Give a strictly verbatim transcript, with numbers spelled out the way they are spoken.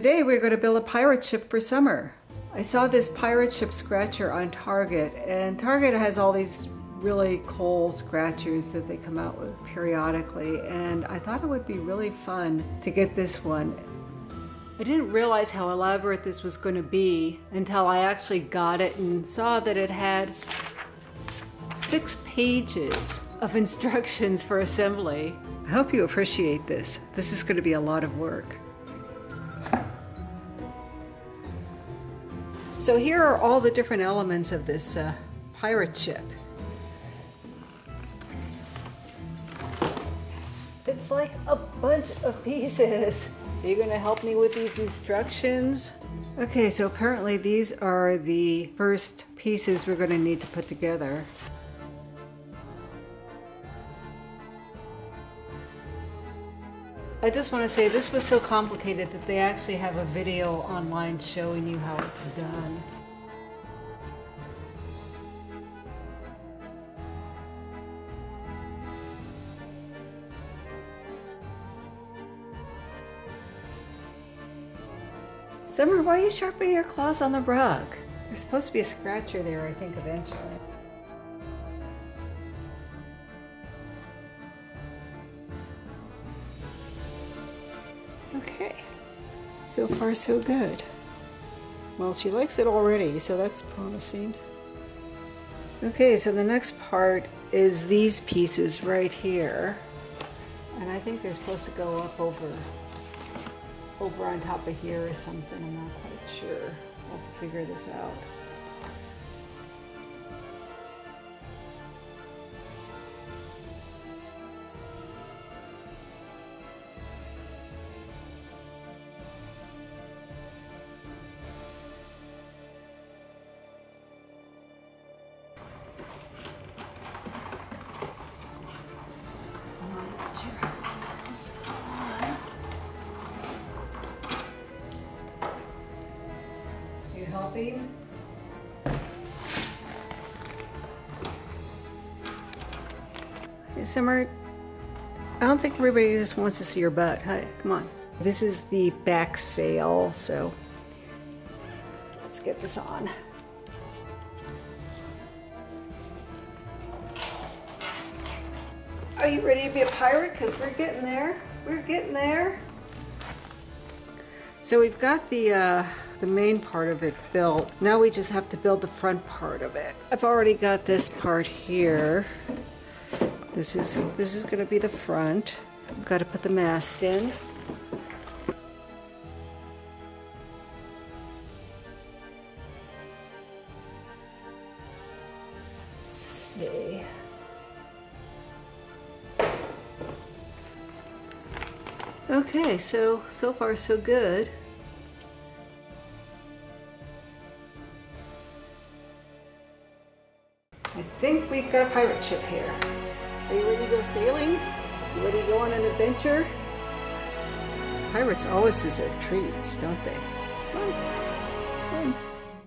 Today we're going to build a pirate ship for summer. I saw this pirate ship scratcher on Target, and Target has all these really cool scratchers that they come out with periodically, and I thought it would be really fun to get this one. I didn't realize how elaborate this was going to be until I actually got it and saw that it had six pages of instructions for assembly. I hope you appreciate this. This is going to be a lot of work. So here are all the different elements of this uh, pirate ship. It's like a bunch of pieces. Are you going to help me with these instructions? Okay, so apparently these are the first pieces we're going to need to put together. I just want to say this was so complicated that they actually have a video online showing you how it's done. Summer, why are you sharpening your claws on the rug? There's supposed to be a scratcher there, I think, eventually. Okay, so far so good. Well, she likes it already, so that's promising. Okay, so the next part is these pieces right here. And I think they're supposed to go up over, over on top of here or something. I'm not quite sure. I'll figure this out. Helping. Hey, Summer, I don't think everybody just wants to see your butt. Hi, come on. This is the back sail, so let's get this on. Are you ready to be a pirate? Because we're getting there. We're getting there. So we've got the uh, the main part of it built. Now we just have to build the front part of it. I've already got this part here. This is this is going to be the front. I've got to put the mast in. Let's see. Okay, so so far so good. I think we've got a pirate ship here. Are you ready to go sailing? You ready to go on an adventure? Pirates always deserve treats, don't they? Come on.